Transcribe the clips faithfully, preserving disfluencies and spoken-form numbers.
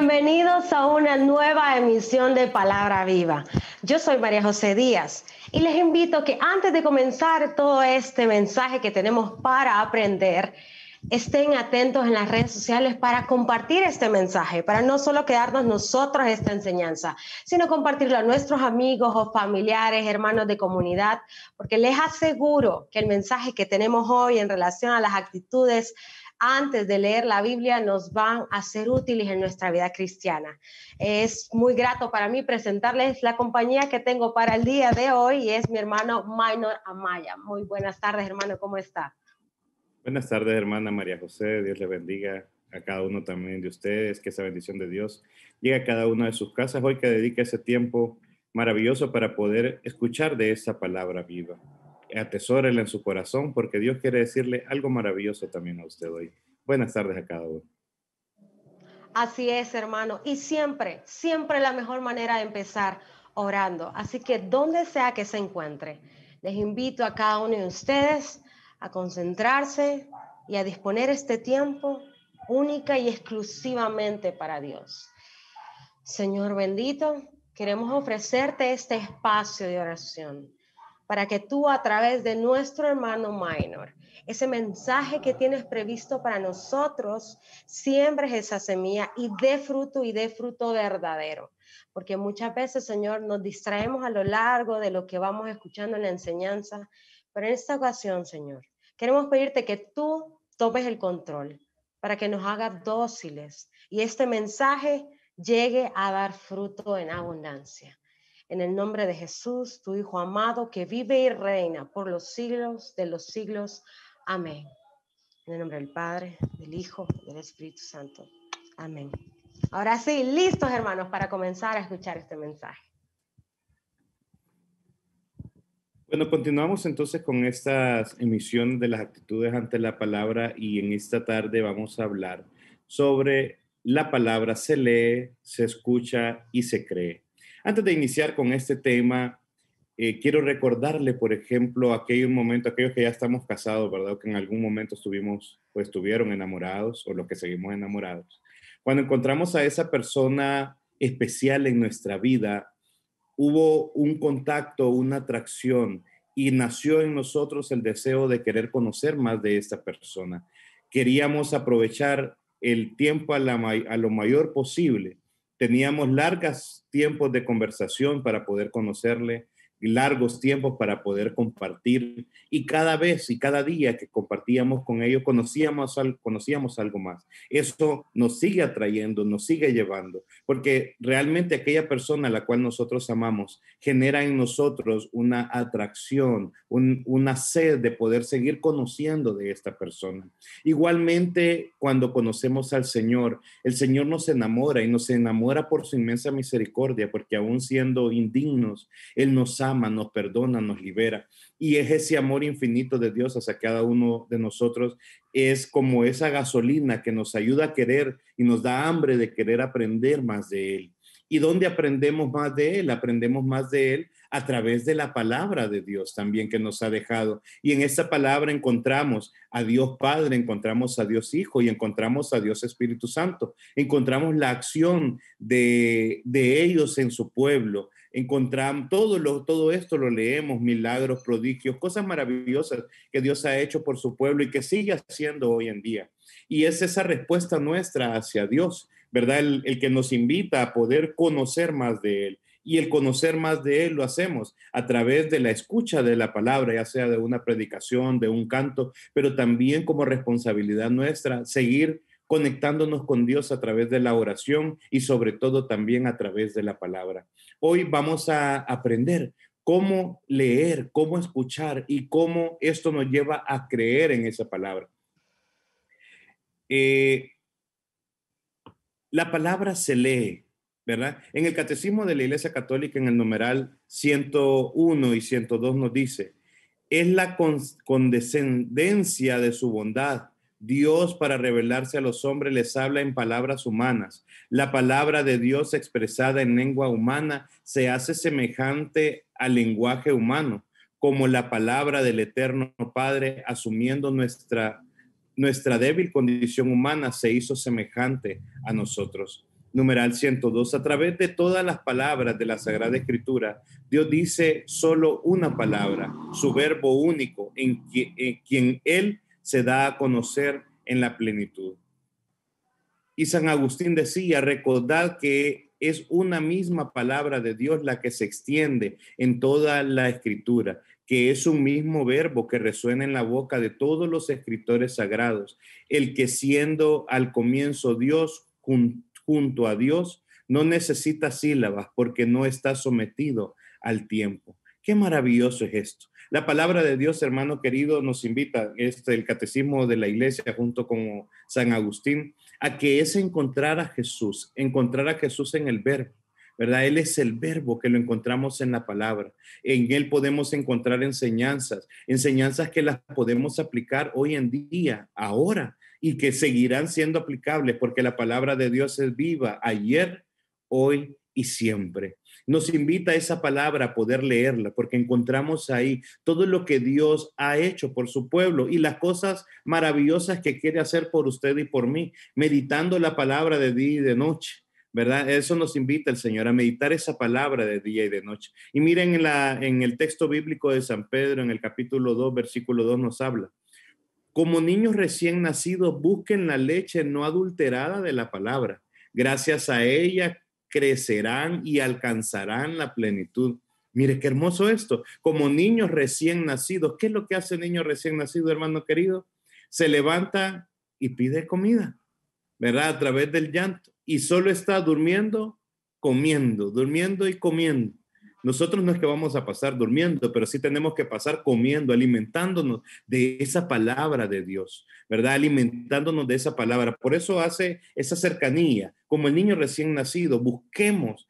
Bienvenidos a una nueva emisión de Palabra Viva. Yo soy María José Díaz y les invito a que antes de comenzar todo este mensaje que tenemos para aprender, estén atentos en las redes sociales para compartir este mensaje, para no solo quedarnos nosotros esta enseñanza, sino compartirlo a nuestros amigos o familiares, hermanos de comunidad, porque les aseguro que el mensaje que tenemos hoy en relación a las actitudes antes de leer la Biblia nos van a ser útiles en nuestra vida cristiana. Es muy grato para mí presentarles la compañía que tengo para el día de hoy y es mi hermano Maynor Amaya. Muy buenas tardes, hermano, ¿cómo está? Buenas tardes, hermana María José. Dios le bendiga a cada uno también de ustedes, que esa bendición de Dios llegue a cada una de sus casas hoy, que dedique ese tiempo maravilloso para poder escuchar de esa palabra viva. Atesórela en su corazón, porque Dios quiere decirle algo maravilloso también a usted hoy. Buenas tardes a cada uno. Así es, hermano. Y siempre, siempre la mejor manera de empezar orando. Así que donde sea que se encuentre, les invito a cada uno de ustedes a concentrarse y a disponer este tiempo única y exclusivamente para Dios. Señor bendito, queremos ofrecerte este espacio de oración, para que tú a través de nuestro hermano Maynor, ese mensaje que tienes previsto para nosotros, siembres esa semilla y dé fruto y dé fruto verdadero. Porque muchas veces, Señor, nos distraemos a lo largo de lo que vamos escuchando en la enseñanza, pero en esta ocasión, Señor, queremos pedirte que tú tomes el control para que nos hagas dóciles y este mensaje llegue a dar fruto en abundancia. En el nombre de Jesús, tu Hijo amado, que vive y reina por los siglos de los siglos. Amén. En el nombre del Padre, del Hijo, del Espíritu Santo. Amén. Ahora sí, listos, hermanos, para comenzar a escuchar este mensaje. Bueno, continuamos entonces con estas emisiones de las actitudes ante la palabra y en esta tarde vamos a hablar sobre la palabra se lee, se escucha y se cree. Antes de iniciar con este tema, eh, quiero recordarle, por ejemplo, aquel momento, aquellos que ya estamos casados, ¿verdad? Que en algún momento estuvimos o estuvieron enamorados o los que seguimos enamorados. Cuando encontramos a esa persona especial en nuestra vida, hubo un contacto, una atracción y nació en nosotros el deseo de querer conocer más de esta persona. Queríamos aprovechar el tiempo a, la, a lo mayor posible. Teníamos largos tiempos de conversación para poder conocerle, largos tiempos para poder compartir. Y cada vez y cada día que compartíamos con ellos, conocíamos, conocíamos algo más. Eso nos sigue atrayendo, nos sigue llevando. Porque realmente aquella persona a la cual nosotros amamos genera en nosotros una atracción, un, una sed de poder seguir conociendo de esta persona. Igualmente, cuando conocemos al Señor, el Señor nos enamora y nos enamora por su inmensa misericordia, porque aún siendo indignos, Él nos ama, nos perdona, nos libera. Y es ese amor infinito de Dios hacia cada uno de nosotros, es como esa gasolina que nos ayuda a querer y nos da hambre de querer aprender más de Él. ¿Y dónde aprendemos más de Él? Aprendemos más de Él a través de la palabra de Dios también que nos ha dejado. Y en esa palabra encontramos a Dios Padre, encontramos a Dios Hijo y encontramos a Dios Espíritu Santo. Encontramos la acción de, de ellos en su pueblo. Encontramos, todo, lo, todo esto lo leemos, milagros, prodigios, cosas maravillosas que Dios ha hecho por su pueblo y que sigue haciendo hoy en día. Y es esa respuesta nuestra hacia Dios, ¿verdad? El, el que nos invita a poder conocer más de Él. Y el conocer más de Él lo hacemos a través de la escucha de la palabra, ya sea de una predicación, de un canto, pero también como responsabilidad nuestra seguir conectándonos con Dios a través de la oración y sobre todo también a través de la palabra. Hoy vamos a aprender cómo leer, cómo escuchar y cómo esto nos lleva a creer en esa palabra. Eh, la palabra se lee, ¿verdad? En el Catecismo de la Iglesia Católica, en el numeral ciento uno y ciento dos nos dice, es la condescendencia de su bondad. Dios, para revelarse a los hombres, les habla en palabras humanas. La palabra de Dios expresada en lengua humana se hace semejante al lenguaje humano, como la palabra del Eterno Padre, asumiendo nuestra, nuestra débil condición humana, se hizo semejante a nosotros. numeral ciento dos, a través de todas las palabras de la Sagrada Escritura, Dios dice solo una palabra, su verbo único, en, qui- en quien Él se da a conocer en la plenitud. Y San Agustín decía, recordad que es una misma palabra de Dios la que se extiende en toda la Escritura, que es un mismo verbo que resuena en la boca de todos los escritores sagrados, el que siendo al comienzo Dios junto junto a Dios, no necesita sílabas porque no está sometido al tiempo. ¡Qué maravilloso es esto! La palabra de Dios, hermano querido, nos invita, este, el Catecismo de la Iglesia junto con San Agustín, a que es encontrar a Jesús, encontrar a Jesús en el verbo, ¿verdad? Él es el verbo que lo encontramos en la palabra. En él podemos encontrar enseñanzas, enseñanzas que las podemos aplicar hoy en día, ahora, y que seguirán siendo aplicables porque la palabra de Dios es viva ayer, hoy y siempre. Nos invita a esa palabra a poder leerla porque encontramos ahí todo lo que Dios ha hecho por su pueblo y las cosas maravillosas que quiere hacer por usted y por mí, meditando la palabra de día y de noche, ¿verdad? Eso nos invita el Señor a meditar esa palabra de día y de noche. Y miren en, la, en el texto bíblico de San Pedro, en el capítulo dos, versículo dos, nos habla: como niños recién nacidos, busquen la leche no adulterada de la palabra. Gracias a ella crecerán y alcanzarán la plenitud. Mire qué hermoso esto. Como niños recién nacidos, ¿qué es lo que hace el niño recién nacido, hermano querido? Se levanta y pide comida, ¿verdad? A través del llanto. Y solo está durmiendo, comiendo, durmiendo y comiendo. Nosotros no es que vamos a pasar durmiendo, pero sí tenemos que pasar comiendo, alimentándonos de esa palabra de Dios, ¿verdad? Alimentándonos de esa palabra. Por eso hace esa cercanía. Como el niño recién nacido, busquemos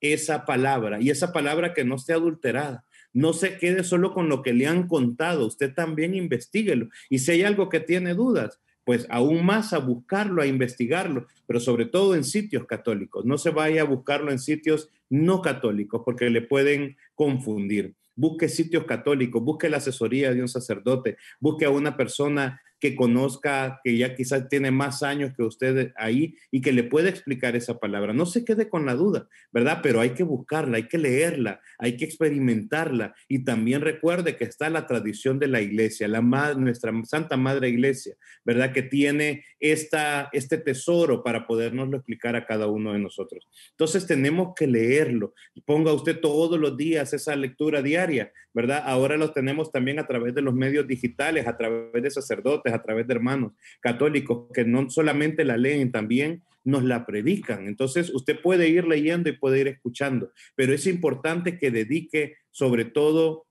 esa palabra y esa palabra que no esté adulterada. No se quede solo con lo que le han contado. Usted también investíguelo. Y si hay algo que tiene dudas, pues aún más a buscarlo, a investigarlo, pero sobre todo en sitios católicos. No se vaya a buscarlo en sitios no católicos porque le pueden confundir. Busque sitios católicos, busque la asesoría de un sacerdote, busque a una persona que conozca, que ya quizás tiene más años que usted ahí y que le pueda explicar esa palabra. No se quede con la duda, ¿verdad? Pero hay que buscarla, hay que leerla, hay que experimentarla. Y también recuerde que está la tradición de la Iglesia, la madre, nuestra Santa Madre Iglesia, ¿verdad? Que tiene esta, este tesoro para podernoslo explicar a cada uno de nosotros. Entonces tenemos que leerlo. Ponga usted todos los días esa lectura diaria, ¿verdad? Ahora lo tenemos también a través de los medios digitales, a través de sacerdotes, a través de hermanos católicos que no solamente la leen, también nos la predican. Entonces usted puede ir leyendo y puede ir escuchando, pero es importante que dedique sobre todo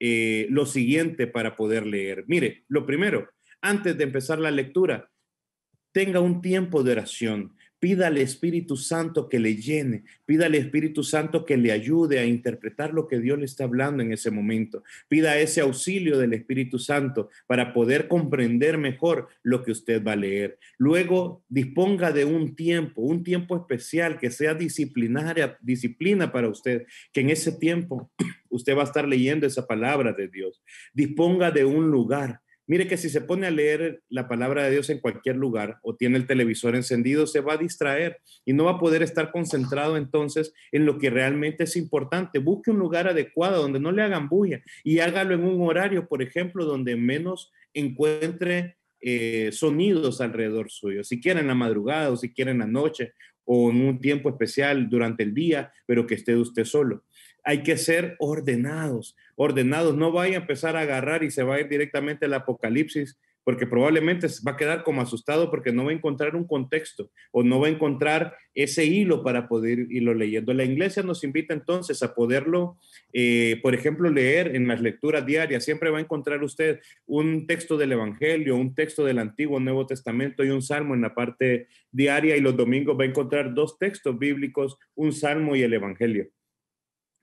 eh, lo siguiente para poder leer. Mire, lo primero, antes de empezar la lectura, tenga un tiempo de oración. Pida al Espíritu Santo que le llene, pida al Espíritu Santo que le ayude a interpretar lo que Dios le está hablando en ese momento. Pida ese auxilio del Espíritu Santo para poder comprender mejor lo que usted va a leer. Luego, disponga de un tiempo, un tiempo especial que sea disciplinaria, disciplina para usted, que en ese tiempo usted va a estar leyendo esa palabra de Dios. Disponga de un lugar. Mire que si se pone a leer la palabra de Dios en cualquier lugar o tiene el televisor encendido, se va a distraer y no va a poder estar concentrado entonces en lo que realmente es importante. Busque un lugar adecuado donde no le hagan bulla y hágalo en un horario, por ejemplo, donde menos encuentre eh, sonidos alrededor suyo. Si quiere en la madrugada o si quiere en la noche o en un tiempo especial durante el día, pero que esté usted solo. Hay que ser ordenados, ordenados. No vaya a empezar a agarrar y se va a ir directamente al Apocalipsis, porque probablemente va a quedar como asustado porque no va a encontrar un contexto o no va a encontrar ese hilo para poder irlo leyendo. La Iglesia nos invita entonces a poderlo, eh, por ejemplo, leer en las lecturas diarias. Siempre va a encontrar usted un texto del Evangelio, un texto del Antiguo Nuevo Testamento y un salmo en la parte diaria, y los domingos va a encontrar dos textos bíblicos, un salmo y el Evangelio.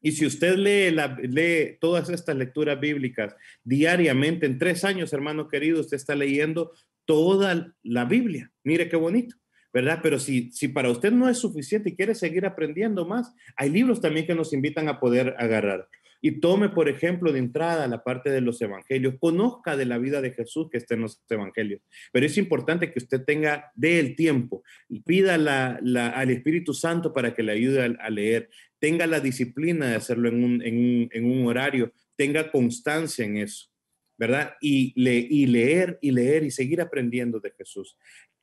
Y si usted lee, la, lee todas estas lecturas bíblicas diariamente, en tres años, hermano querido, usted está leyendo toda la Biblia. Mire qué bonito, ¿verdad? Pero si, si para usted no es suficiente y quiere seguir aprendiendo más, hay libros también que nos invitan a poder agarrar. y tome, por ejemplo, de entrada la parte de los evangelios, conozca de la vida de Jesús que está en los evangelios, pero es importante que usted tenga, dé el tiempo, pida la, la, al Espíritu Santo para que le ayude a, a leer, tenga la disciplina de hacerlo en un, en un, en un horario, tenga constancia en eso, ¿verdad? Y, le, y leer, y leer, y seguir aprendiendo de Jesús.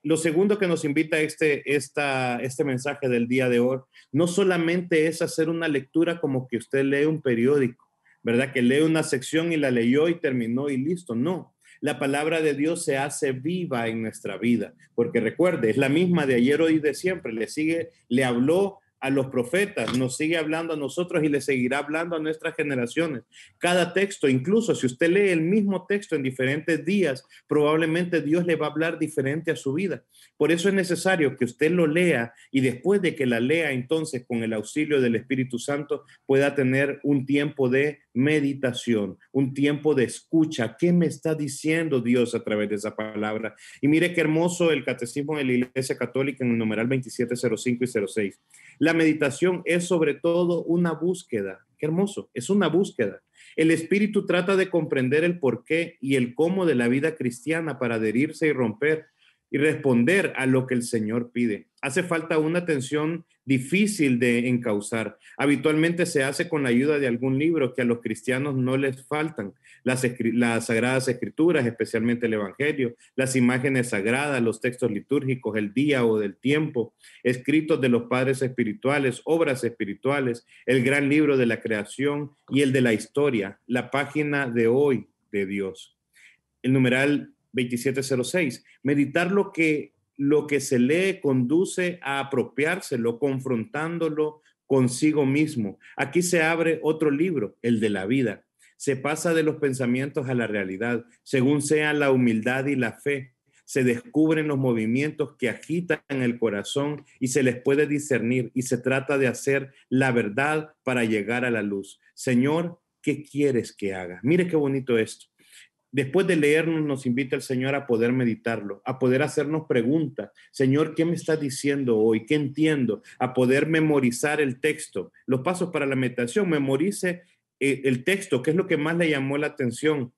Lo segundo que nos invita este, esta, este mensaje del día de hoy, no solamente es hacer una lectura como que usted lee un periódico, ¿verdad? Que lee una sección y la leyó y terminó y listo. No, la palabra de Dios se hace viva en nuestra vida, porque recuerde, es la misma de ayer, hoy y de siempre. Le sigue, le habló a los profetas, nos sigue hablando a nosotros y le seguirá hablando a nuestras generaciones. Cada texto, incluso si usted lee el mismo texto en diferentes días, probablemente Dios le va a hablar diferente a su vida. Por eso es necesario que usted lo lea y después de que la lea, entonces con el auxilio del Espíritu Santo pueda tener un tiempo de meditación, un tiempo de escucha. ¿Qué me está diciendo Dios a través de esa palabra? Y mire qué hermoso el Catecismo de la Iglesia Católica en el numeral veintisiete cero cinco y cero seis. La meditación es sobre todo una búsqueda. Qué hermoso, es una búsqueda. El espíritu trata de comprender el porqué y el cómo de la vida cristiana para adherirse y romper y responder a lo que el Señor pide. Hace falta una atención difícil de encauzar. Habitualmente se hace con la ayuda de algún libro que a los cristianos no les faltan. Las, las Sagradas Escrituras, especialmente el Evangelio, las imágenes sagradas, los textos litúrgicos, el día o del tiempo, escritos de los padres espirituales, obras espirituales, el gran libro de la creación y el de la historia, la página de hoy de Dios. El numeral veintisiete cero seis. Meditar lo que, lo que se lee conduce a apropiárselo, confrontándolo consigo mismo. Aquí se abre otro libro, el de la vida. Se pasa de los pensamientos a la realidad, según sea la humildad y la fe. Se descubren los movimientos que agitan el corazón y se les puede discernir, y se trata de hacer la verdad para llegar a la luz. Señor, ¿qué quieres que haga? Mire qué bonito esto. Después de leernos, nos invita el Señor a poder meditarlo, a poder hacernos preguntas. Señor, ¿qué me estás diciendo hoy? ¿Qué entiendo? A poder memorizar el texto. Los pasos para la meditación, memorice el texto, que es lo que más le llamó la atención.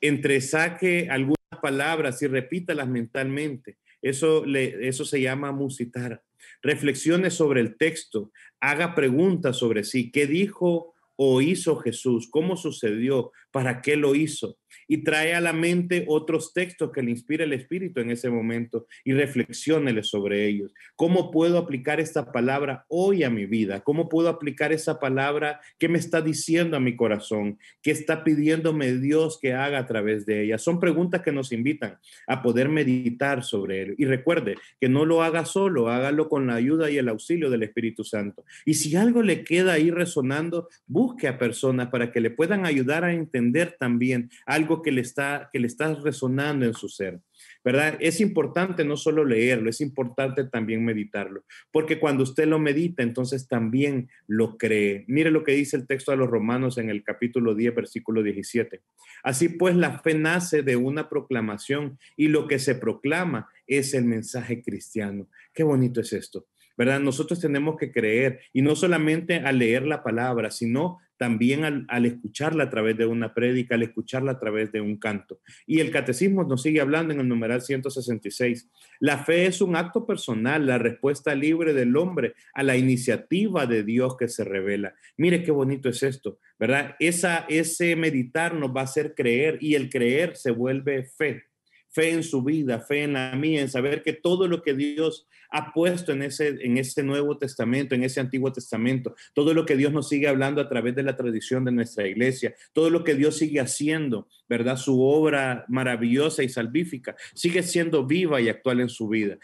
Entresaque algunas palabras y repítalas mentalmente. Eso, le, eso se llama musitar. Reflexione sobre el texto, haga preguntas sobre sí. ¿Qué dijo o hizo Jesús? ¿Cómo sucedió? ¿Para qué lo hizo? Y trae a la mente otros textos que le inspira el Espíritu en ese momento y reflexiónele sobre ellos. ¿Cómo puedo aplicar esta palabra hoy a mi vida? ¿Cómo puedo aplicar esa palabra? ¿Qué me está diciendo a mi corazón? ¿Qué está pidiéndome Dios que haga a través de ella? Son preguntas que nos invitan a poder meditar sobre él. Y recuerde que no lo haga solo, hágalo con la ayuda y el auxilio del Espíritu Santo. Y si algo le queda ahí resonando, busque a personas para que le puedan ayudar a entender también algo que le está, que le está resonando en su ser, ¿verdad? Es importante no solo leerlo, es importante también meditarlo, porque cuando usted lo medita, entonces también lo cree. Mire lo que dice el texto a los Romanos en el capítulo diez, versículo diecisiete. Así pues, la fe nace de una proclamación y lo que se proclama es el mensaje cristiano. Qué bonito es esto, ¿verdad? Nosotros tenemos que creer, y no solamente al leer la palabra, sino también al, al escucharla a través de una prédica, al escucharla a través de un canto. Y el catecismo nos sigue hablando en el numeral ciento sesenta y seis. La fe es un acto personal, la respuesta libre del hombre a la iniciativa de Dios que se revela. Mire qué bonito es esto, ¿verdad? Esa, ese meditar nos va a hacer creer, y el creer se vuelve fe. Fe en su vida, fe en la mía, en saber que todo lo que Dios ha puesto en ese, en ese Nuevo Testamento, en ese Antiguo Testamento, todo lo que Dios nos sigue hablando a través de la tradición de nuestra iglesia, todo lo que Dios sigue haciendo, ¿verdad? Su obra maravillosa y salvífica sigue siendo viva y actual en su vida.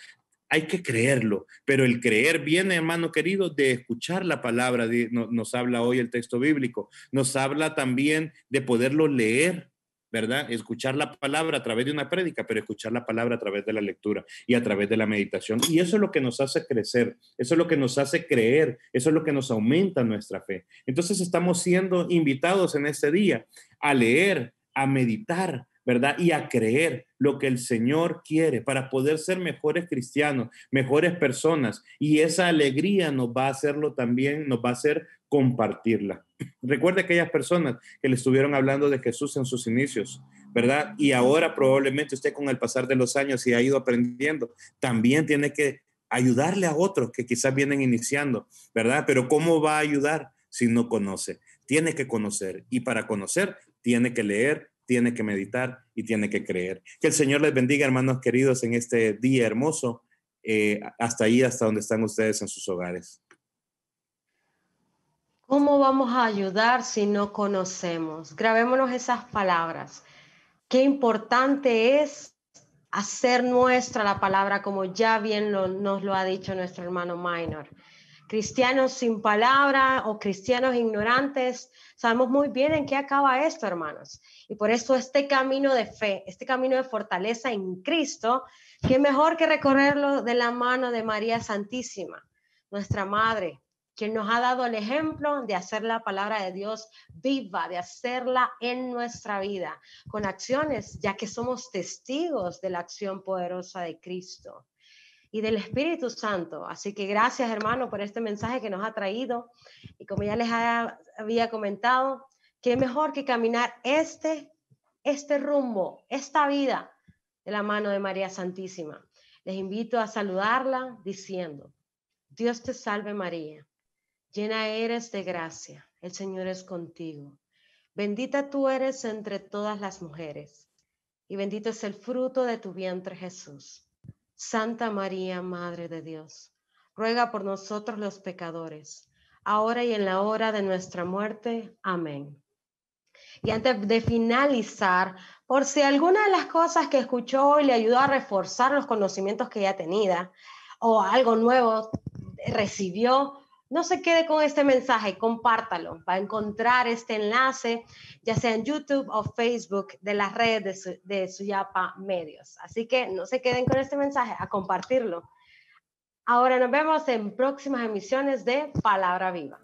Hay que creerlo, pero el creer viene, hermano querido, de escuchar la palabra. Nos habla hoy el texto bíblico, nos habla también de poderlo leer, ¿verdad? Escuchar la palabra a través de una prédica, pero escuchar la palabra a través de la lectura y a través de la meditación. Y eso es lo que nos hace crecer, eso es lo que nos hace creer, eso es lo que nos aumenta nuestra fe. Entonces estamos siendo invitados en este día a leer, a meditar, ¿verdad? Y a creer lo que el Señor quiere para poder ser mejores cristianos, mejores personas. Y esa alegría nos va a hacerlo también, nos va a hacer compartirla. Recuerda aquellas personas que le estuvieron hablando de Jesús en sus inicios, ¿verdad? Y ahora probablemente usted, con el pasar de los años, y ha ido aprendiendo, también tiene que ayudarle a otros que quizás vienen iniciando, ¿verdad? Pero ¿cómo va a ayudar si no conoce? Tiene que conocer, y para conocer tiene que leer, tiene que meditar y tiene que creer. Que el Señor les bendiga, hermanos queridos, en este día hermoso, eh, hasta ahí, hasta donde están ustedes en sus hogares. ¿Cómo vamos a ayudar si no conocemos? Grabémonos esas palabras. Qué importante es hacer nuestra la palabra, como ya bien lo, nos lo ha dicho nuestro hermano Maynor. Cristianos sin palabra o cristianos ignorantes, sabemos muy bien en qué acaba esto, hermanos. Y por eso este camino de fe, este camino de fortaleza en Cristo, qué mejor que recorrerlo de la mano de María Santísima, nuestra Madre, quien nos ha dado el ejemplo de hacer la palabra de Dios viva, de hacerla en nuestra vida, con acciones, ya que somos testigos de la acción poderosa de Cristo y del Espíritu Santo. Así que gracias, hermano, por este mensaje que nos ha traído. Y como ya les había comentado, qué mejor que caminar este, este rumbo, esta vida, de la mano de María Santísima. Les invito a saludarla diciendo: Dios te salve, María. Llena eres de gracia, el Señor es contigo. Bendita tú eres entre todas las mujeres, y bendito es el fruto de tu vientre, Jesús. Santa María, Madre de Dios, ruega por nosotros los pecadores, ahora y en la hora de nuestra muerte. Amén. Y antes de finalizar, por si alguna de las cosas que escuchó hoy le ayudó a reforzar los conocimientos que ya tenía, o algo nuevo recibió, no se quede con este mensaje, compártalo. Va a encontrar este enlace, ya sea en YouTube o Facebook, de las redes de, su, de Suyapa Medios. Así que no se queden con este mensaje, a compartirlo. Ahora nos vemos en próximas emisiones de Palabra Viva.